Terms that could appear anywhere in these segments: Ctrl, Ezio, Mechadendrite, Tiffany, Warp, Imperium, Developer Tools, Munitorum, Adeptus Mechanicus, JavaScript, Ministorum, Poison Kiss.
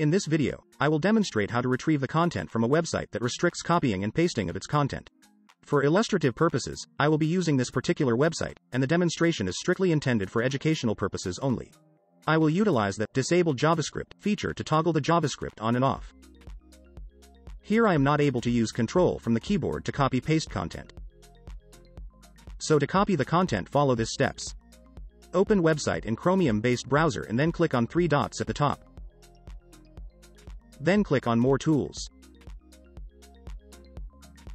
In this video, I will demonstrate how to retrieve the content from a website that restricts copying and pasting of its content. For illustrative purposes, I will be using this particular website, and the demonstration is strictly intended for educational purposes only. I will utilize the Disable JavaScript feature to toggle the JavaScript on and off. Here I am not able to use control from the keyboard to copy-paste content. So to copy the content, follow these steps. Open website in Chromium-based browser and then click on three dots at the top. Then click on More Tools.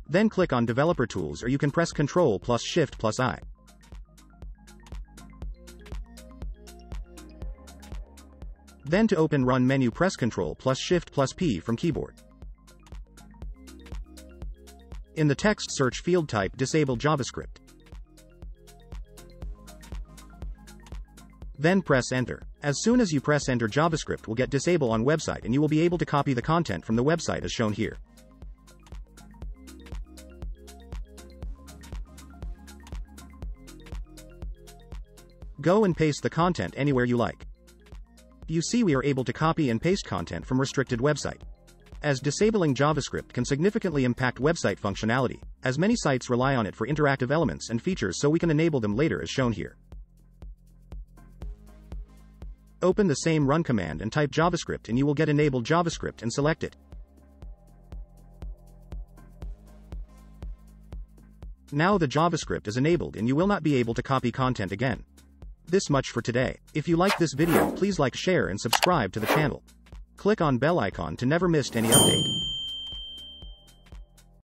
Then click on Developer Tools, or you can press Ctrl plus Shift plus I. Then to open Run menu, press Ctrl plus Shift plus P from keyboard. In the text search field, type Disable JavaScript. Then press Enter. As soon as you press Enter, JavaScript will get disabled on website and you will be able to copy the content from the website as shown here. Go and paste the content anywhere you like. You see, we are able to copy and paste content from restricted website. As disabling JavaScript can significantly impact website functionality, as many sites rely on it for interactive elements and features, so we can enable them later as shown here. Open the same run command and type JavaScript and you will get enabled JavaScript and select it. Now the JavaScript is enabled and you will not be able to copy content again. This much for today. If you like this video, please like, share and subscribe to the channel. Click on bell icon to never miss any update.